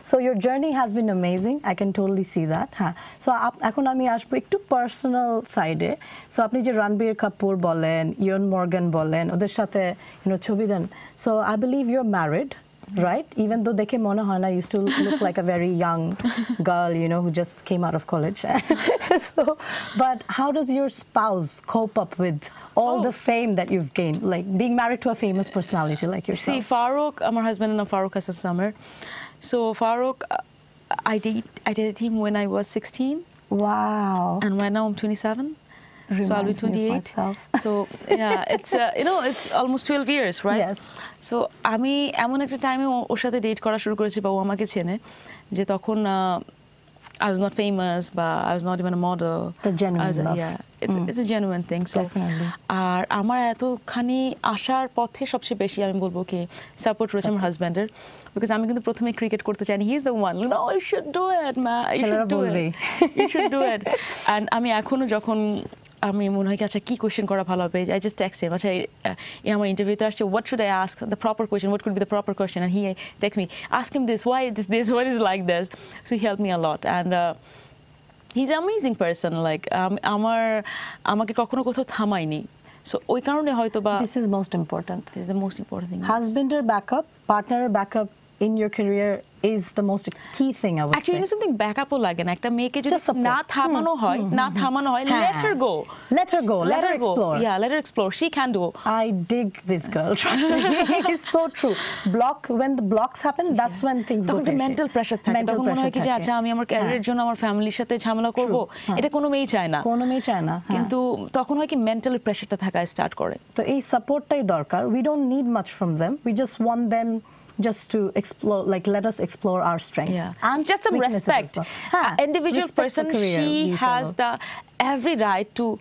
So your journey has been amazing. I can totally see that. Ha. So এখন আমি আসবো একটু personal side এ. So আপনি যে রণবীর কাপুর বলেন, ইয়ন Morgan বলেন, ওদের সাথে you know ছবি দেন. So I believe you're married, right? Even though দেখে মনে হয় না, you still look like a very young girl, you know, who just came out of college. So, but how does your spouse cope up with all oh. the fame that you've gained, like being married to a famous personality like yourself? See, Farouk, my husband, and Farouk Hassan Samar. So Farouk, uh, I did I dated him when I was sixteen. Wow. And right now I'm twenty-seven. Reminds so I'll be twenty-eight. So yeah, it's uh, you know it's almost twelve years, right? Yes. So I mean, I'm on a time I was started date. Kora shuru korechi ba o amake chene. Je tokhon I was not famous, but I was not even a model. The genuine was, love. Yeah, it's, mm. it's a genuine thing. So, definitely. Ar amar eto khani ashar pothe sobche beshi ami bolbo ki support roche amar husbander, because ami kintu prothome cricket korte chai na. He is the one. No, you should do it, ma. You should do it. You should do it. And ami ekhono jokhon ami mone hoy ki acha ki question kora bhalo hobe, I just text him. Acha e amar interview te asche, what should I ask? The proper question. What could be the proper question? And he texts me, ask him this. Why is this? What is like this? So he helped me a lot. And And uh, he's an amazing person. Like, um, amar, amake kokhono kotho thamai ni. So, oi karone hoyto ba. This is most important. This is the most important thing. Husbander backup, partner backup in your career is the most key thing, I would Actually, say. Actually, you know something backup or like an actor make it just na thamano hoy, na thamano hoy. Let her go. Let her go. Let, let her, her explore. Go. Yeah, let her explore. She can do. I dig this girl. Trust me, it's so true. Block when the blocks happen, that's yeah. when things go. Mental pressure. Mental pressure. Because I am our career, jo na our family shate jhamela korbo. Eta kono mei chay na. Kono mei chay na. Kintu tokhon hoy ki mental pressure ta thaka start kore. So, ei support tai dorkar. We don't need much from them. We just want them. Just to explore, like let us explore our strengths. Yeah. And just some respect. Well. Ha, individual respect person, she has follow. the every right to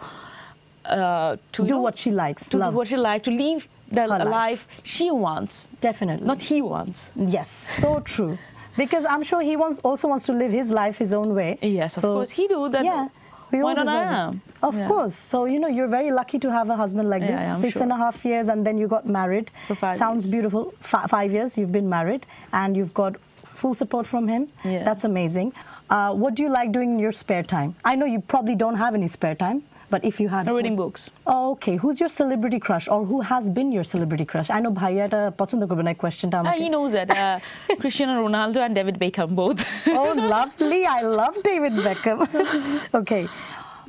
uh, to do you know, what she likes, to loves. do what she likes, to live the life. life she wants. Definitely, not he wants. Yes, so true. Because I'm sure he wants also wants to live his life his own way. Yes, so, of course he do. Then yeah, we all deserve it. Of yeah. course. So, you know, you're very lucky to have a husband like this. Yeah, Six sure. and a half years and then you got married. For five Sounds years. beautiful. F five years you've been married and you've got full support from him. Yeah. That's amazing. Uh, what do you like doing in your spare time? I know you probably don't have any spare time, but if you had... I'm reading books. Oh, okay. Who's your celebrity crush or who has been your celebrity crush? I know Bhaiya ta pachondo korbe na question ta amake. He knows that. Uh, Cristiano Ronaldo and David Beckham both. Oh, lovely. I love David Beckham. Okay.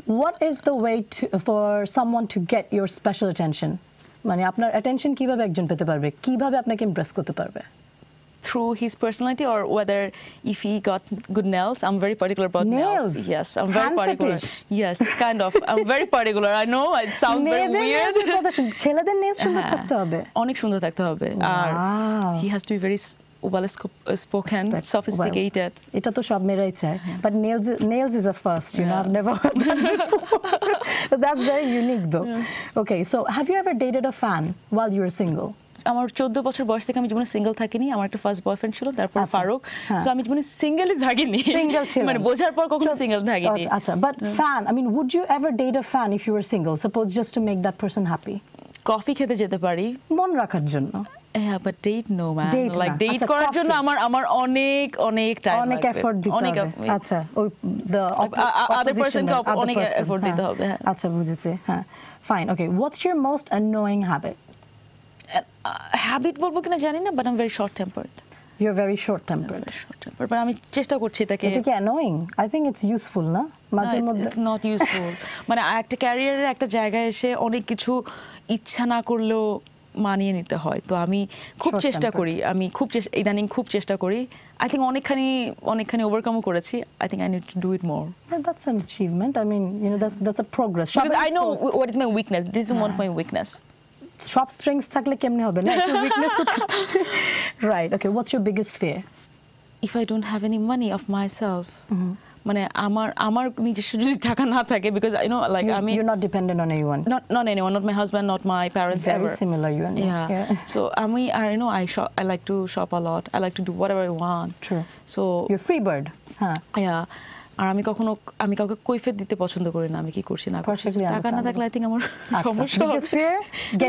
What is the way to, for someone to get your special attention? Mane apnar attention kibhabe ekjon pete parbe, kibhabe apnake impress korte parbe? Through his personality, or whether if he got good nails. I'm very particular about nails. nails. Yes, I'm very Hand particular. Fetish. Yes, kind of. I'm very particular. I know it sounds very weird. Wow. He has to be very well spoken, sophisticated. Well, but nails, nails is a first, you yeah. know, I've never heard that before. That's very unique though. Yeah. Okay, so have you ever dated a fan while you were single? আমার চৌদ্দ বছর বয়স থেকে আমি জীবনে single থাকিনি, আমার একটা first boyfriend ছিল, তারপর ফারুক, সো আমি জীবনে সিঙ্গেলই থাকিনি, সিঙ্গেল ছিলাম মানে বোঝার পর কখনো সিঙ্গেল থাকিনি। আচ্ছা, but fan, I mean would you ever date a fan if you were single, suppose just to make that person happy? Coffee খেতে যেতে পারি মন রাখার জন্য। Yeah, but date no man. Date like na. date korar jonno amar amar onek onek time onek like effort dite hobe. Acha oi the other person ko onek effort dite hobe. Acha বুঝেছি, হ্যাঁ fine. Okay, what's your most annoying habit? Uh, habit bolbo kina jani na, but I'm very short tempered. You're very short tempered. Very short tempered, but I'm chesta korchi etake. It's annoying. I think it's useful, na? No, it's, it's not useful. Mane ekta career er ekta jaygay eshe onek kichu ichha na korleo মানিয়ে নিতে হয়, তো আমি খুব চেষ্টা করি, আমি খুব ইদানিং খুব চেষ্টা করি। আই থিঙ্ক অনেকখানি অনেকখানি ওভারকামও করেছি। I think I need to do it more. That's an achievement, I mean you know that's that's a progress. Because I know what is my weakness, this is one of my weakness. সব strengths থাকলে কেমনে হবে না, একটু weakness তো থাকতে হবে। Right, okay, what's your biggest fear? If I don't have any money of myself. মানে আমার আমার নিজস্ব যদি টাকা না থাকে, বিকজ ইউ নো লাইক আমি you not dependent on anyone, not not anyone, not my husband, not my parents, ever similar you and yeah. So আমি I you know I shop, I like to shop a lot, I like to do whatever I want. True, so you are free bird. হ্যাঁ, yeah. আর আমি কখনো আমি কাউকে কৈফিয়ত দিতে পছন্দ করি না আমি কি করছি না করছি, টাকা না থাকলে আই থিং আমার সমস্যা। Biggest fear the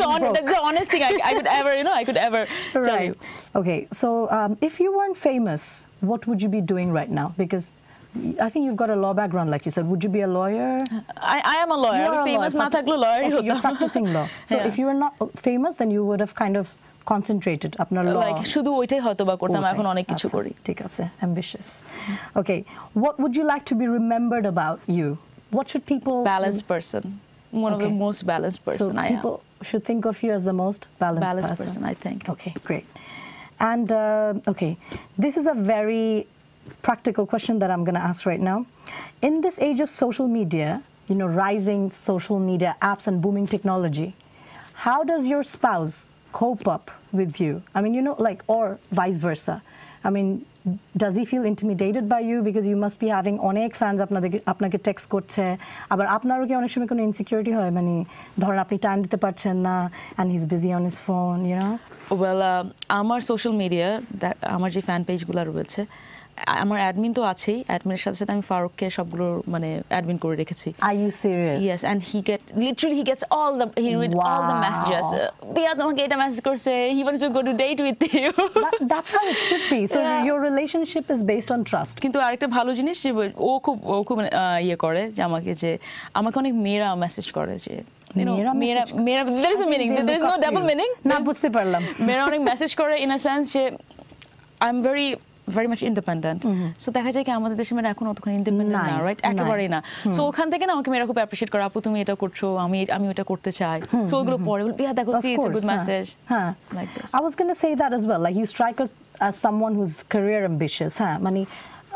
honest thing I could ever you know I could ever tell you. Okay, so if you want famous what would you be doing right now? Because I think you've got a law background, like you said. Would you be a lawyer? I, I am a lawyer. You're I'm a famous, not a lawyer. Okay, you're practicing law. So yeah. if you were not famous, then you would have kind of concentrated upon law. Like, shudhu oitai hoyto ba kortam, ekhon onek kichu kori. Thik ache, ambitious. Okay, what would you like to be remembered about you? What should people... Balanced person. One okay. of the most balanced person so I people am. people should think of you as the most balanced, balanced person. person, I think. Okay, great. And, uh, okay, this is a very... practical question that I'm going to ask right now. In this age of social media, you know, rising social media apps and booming technology, how does your spouse cope up with you? I mean, you know, like, or vice versa. I mean, does he feel intimidated by you? Because you must be having onek fans apnake apnake text korche. Abar apnaro ki onek shomoy kono insecurity hoy mane dhoron apni time dite parchen na and he's busy on his phone, you know. Well, amar uh, social media that amar je fan page gulo royeche. আমার admin তো আছেই, অ্যাডমিনের সাথে সাথে আমি ফারুককে সবগুলো মানে admin করে রেখেছি। Are you serious? Yes, and he get literally he gets all the he read all the messages. Bia তোমাকে এটা মেসেজ করছে, he wants to go to date with you. That's how it should be. So your relationship is based on trust. কিন্তু আরেকটা ভালো জিনিস যে ও খুব ও খুব ইয়ে করে যে আমাকে যে আমাকে অনেক মেয়েরা মেসেজ করে যে You know, mera, mera, mera, there is a meaning, there is no double meaning। না বুঝতে পারলাম। মেয়েরা অনেক মেসেজ করে ইন আ সেন্স যে I am very very much independent, mm-hmm. so দেখা যায় কি আমাদের দেশে মেয়েরা এখন অতক্ষণ ইন্ডিপেন্ডেন্ট না, রাইট, একেবারেই না। সো ওখান থেকে না আমাকে মেয়েরা খুব অ্যাপ্রিশিয়েট করে, আপু তুমি এটা করছো, আমি আমি ওটা করতে চাই। সো ওগুলো পরে বল বিয়া দেখো, see it's a good message, হ্যাঁ, like this. I was going to say that as well, like you strike us as someone who's career ambitious, হ্যাঁ, মানে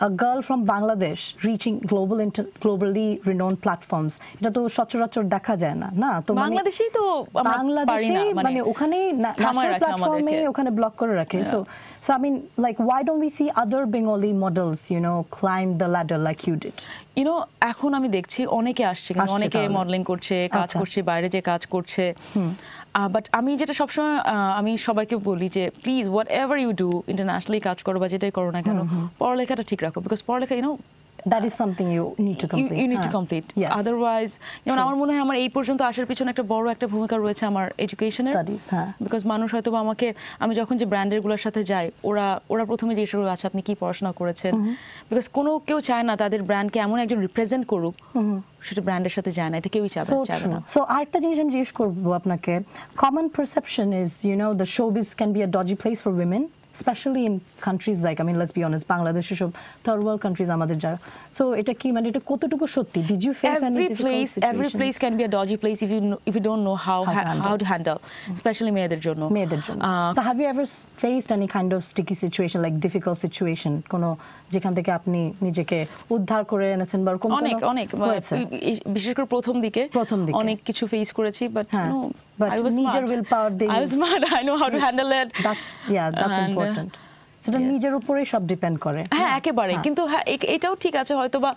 a girl from Bangladesh reaching global inter globally renowned platforms, এটা তো সচরাচর দেখা যায় না, না তো বাংলাদেশী তো বাংলাদেশী মানে ওখানে ন্যাশনাল প্ল্যাটফর্মে ওখানে ব্লক করে রাখে। So so I mean like why don't we see other Bengali models, you know, climb the ladder like you did? You know, এখন আমি দেখছি অনেকে আসছে, কিন্তু অনেকে মডেলিং করছে, কাজ করছে, বাইরে যে কাজ করছে। বাট আমি যেটা সবসময় আমি সবাইকে বলি যে please whatever you do internationally কাজ করো বা যেটাই করো না কেন পড়ালেখাটা ঠিক রাখো, বিকজ পড়ালেখা you know that is something you need to complete. You, you need huh? to complete. Yes. Otherwise, you know, আমার মনে হয় আমার এই পর্যন্ত আসার পিছনে একটা বড় একটা ভূমিকা রয়েছে আমার এডুকেশনের। Studies, হ্যাঁ। Because মানুষ হয়তো আমাকে আমি যখন যে ব্র্যান্ডেরগুলোর সাথে যাই, ওরা ওরা প্রথমে জিজ্ঞেস করে আচ্ছা আপনি কি পড়াশোনা করেছেন? Because কোনো কেউ চায় না তাদের ব্র্যান্ডকে এমন একজন রিপ্রেজেন্ট করুক সেটা ব্র্যান্ডের সাথে যায় না, এটা কেউই চাবে না। So আরেকটা জিনিস আমি জিজ্ঞেস করবো আপনাকে, common perception is, you know, the showbiz can be a dodgy place for women, especially in countries like, I mean, let's be honest, Bangladesh is third world countries amader jara. So eta ki mane eta kototuko shotti? Did you face any difficult situation? Every place can be a dodgy place if you know, if you don't know how how to handle, how to handle mm-hmm. especially meyeder jonno meyeder jonno so have you ever faced any kind of sticky situation, like difficult situation, kono jekhan theke apni nijeke uddhar kore enechen ba kono onek onek bishesh kore prothom dike onek kichu face korechi, but you know, but I was smart. Will power the I was smart. I know how to handle it. That's yeah, that's and, important. সেটা নিজের উপরেই সব depend করে, হ্যাঁ একেবারে। কিন্তু হ্যাঁ এটাও ঠিক আছে হয়তোবা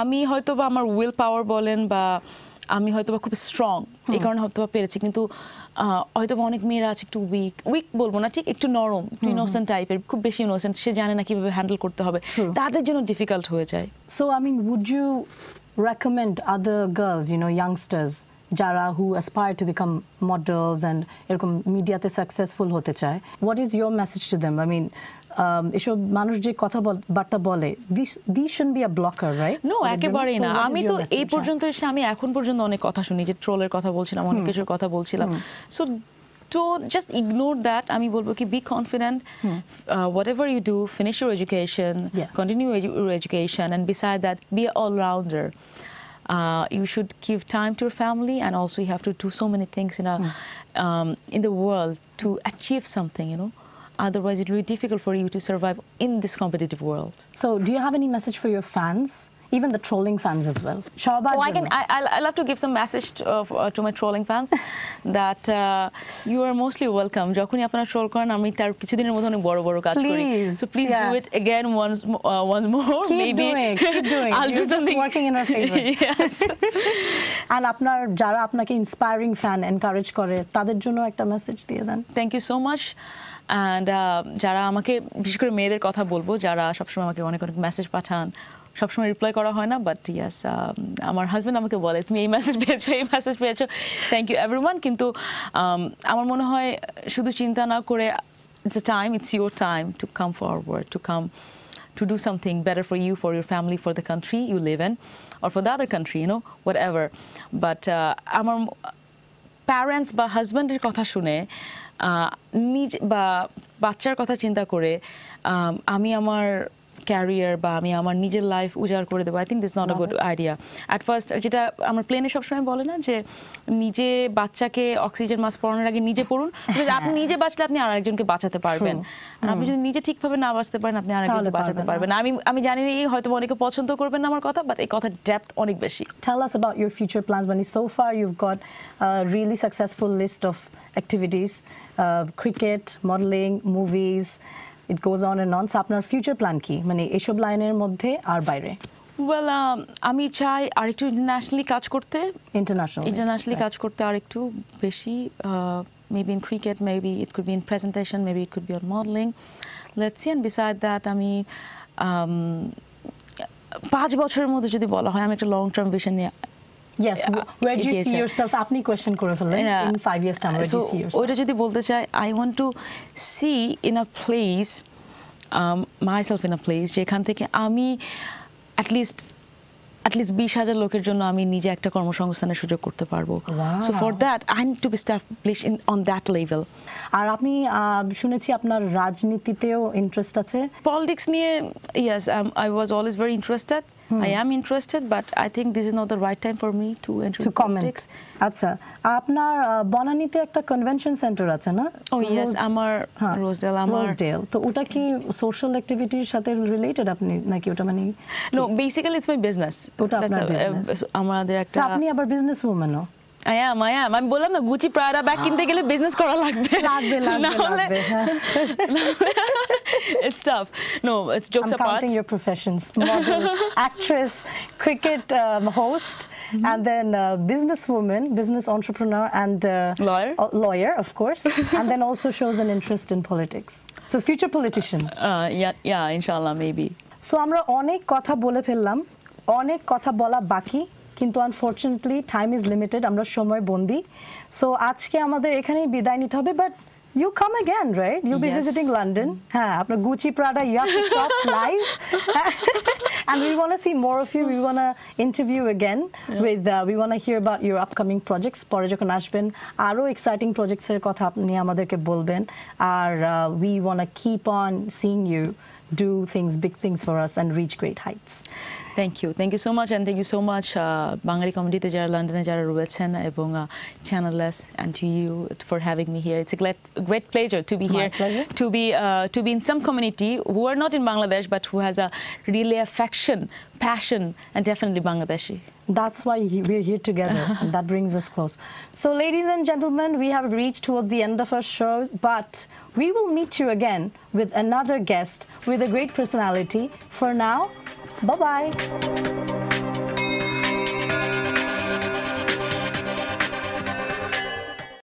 আমি হয়তোবা আমার উইল পাওয়ার বলেন বা আমি হয়তোবা খুব স্ট্রং এই কারণে হয়তোবা পেরেছি, কিন্তু হয়তোবা অনেক মেয়েরা আছে একটু উইক উইক বলবো না, ঠিক একটু নরম ইনোসেন্ট টাইপের, খুব বেশি ইনোসেন্ট, সে জানে না কিভাবে হ্যান্ডেল করতে হবে, তাদের জন্য ডিফিকাল্ট হয়ে যায়। So I mean would you recommend other girls, you know, youngsters Jara who aspire to become models and erkom media te successful hote chay, what is your message to them? I mean, এসব মানুষ যে কথা বার্তা বলে this shouldn't be a blocker, right? No একেবারেই না। আমি তো এই পর্যন্ত এসে আমি এখন পর্যন্ত অনেক কথা শুনি, যে ট্রোলের কথা বলছিলাম, অনেক কিছুর কথা বলছিলাম। So don't just ignore that. I mean, okay, be confident. Hmm. Uh, whatever you do, finish your education, yes. continue your education, and beside that, be an all-rounder. Uh, you should give time to your family, and also you have to do so many things in a mm. um, in the world to achieve something, you know. Otherwise, it will be difficult for you to survive in this competitive world. So, do you have any message for your fans, even the trolling fans as well? Shahbaz, oh, I can. I, I I love to give some message to, uh, to my trolling fans that uh, you are mostly welcome. Jokoni apnara troll koren, ami tar kichu diner modhe onek boro boro kaj kori. So please yeah. do it again once uh, once more. Keep maybe. Doing, keep doing. I'll You're do something working in our favor. Yes. And apnar jara apnake inspiring fan encourage kore, tader jonno ekta message diye den. Thank you so much. And jara amake bishesh kore meyeder kotha bolbo, jara sobshomoy amake onek onek message pathan. সবসময় reply করা হয় না, but ইয়াস আমার husband আমাকে বলে তুমি এই message পেয়েছো, এই মেসেজ পেয়েছো, থ্যাংক ইউ এভরিওয়ান। কিন্তু আমার মনে হয় শুধু চিন্তা না করে it's a time, it's your time to come forward, to come to do something better for you, for your family, for the country you live in, or for the other country, you know, whatever. But আমার parents বা হাজব্যান্ডের কথা শুনে নিজ বা বাচ্চার কথা চিন্তা করে আমি আমার ক্যারিয়ার বা আমি আমার নিজের লাইফ উজাড় করে দেবো, I think this not a good idea. At first যেটা আমার প্লেনে সবসময় বলে না যে নিজে বাচ্চাকে অক্সিজেন মাস্ক পরানোর আগে নিজে পড়ুন, বিকজ আপনি নিজে বাঁচলে আপনি আর একজনকে বাঁচাতে পারবেন, আর আপনি যদি নিজে ঠিকভাবে না বাঁচতে পারেন আপনি আর একজনকে বাঁচাতে পারবেন। আমি আমি জানি এই হয়তো অনেকে পছন্দ করবেন না আমার কথা, বাট এই কথার ডেপথ অনেক বেশি। Tell us about your future plans, মানে so far you have got a really successful list of activities, cricket, modelling, movies, it goes on and on. So, apnar future plan ki? Mane eshob liner modhe ar baire. Well, আমি চাই আরেকটু internationally কাজ করতে internationally internationally কাজ করতে আরেকটু বেশি maybe in cricket, maybe it could be in presentation, maybe it could be on modeling. Let's see. And beside that, আমি পাঁচ বছরের মধ্যে যদি বলা হয় আমি একটা long term vision নিয়ে. Yes, where do you see yourself? আপনি question করে ফেললেন in five years time, where do you see yourself? ওইটা যদি বলতে চাই, I want to see in a place um, myself in a place যেখান থেকে আমি at least at least twenty thousand লোকের জন্য আমি নিজে একটা কর্মসংস্থানের সুযোগ করতে পারবো. So for that I need to be established in, on that level. আর আপনি শুনেছি আপনার রাজনীতিতেও ইন্টারেস্ট আছে, পলিটিক্স নিয়ে? Yes, um, I was always very interested. Hmm. I am interested, but I think this is not the right time for me to enter to politics. আচ্ছা, আপনার বনানীতে একটা convention centre আছে না? Oh yes, আমার Rosedale আমার Rosedale. তো ওটা কি সোশ্যাল অ্যাক্টিভিটির সাথে রিলেটেড আপনি নাকি ওটা মানে? No, basically it's my business. ওটা আপনার বিজনেস? আমাদের একটা। আপনি আবার বিজনেস ওম্যান ও? I am, I am. I'm bolam na Gucci Prada bag kinte gele business kora lagbe. Lagbe, lagbe. It's tough. No, it's jokes I'm apart. I'm counting your professions: model, actress, cricket um, host, mm-hmm. and then uh, businesswoman, business entrepreneur, and uh, lawyer. Uh, lawyer, of course, and then also shows an interest in politics. So, future politician. Uh, uh, yeah, yeah, inshallah, maybe. So, amra onek kotha bole fellam, onek kotha bola baki. কিন্তু unfortunately time is limited, আমরা সময় বন্দি। So আজকে আমাদের এখানেই বিদায় নিতে হবে, but you come again, right? You'll be yes. visiting London. Ha, apna Gucci Prada Yak shop live. And we want to see more of you. We want to interview again yeah. with uh, we want to hear about your upcoming projects. Pore jokhon ashben aro exciting projects er kotha apni amaderke bolben. Ar we want to keep on seeing you do things, big things for us and reach great heights. Thank you. Thank you so much, and thank you so much uh, Bengali community te jara London e jara royechen ebong channelers and to you for having me here. It's a glad great pleasure to be here, to be uh, to be in some community who are not in Bangladesh but who has a really affection, passion, and definitely Bangladeshi. That's why we're here together, and that brings us close. So, ladies and gentlemen, we have reached towards the end of our show, but we will meet you again with another guest with a great personality. For now, bye bye.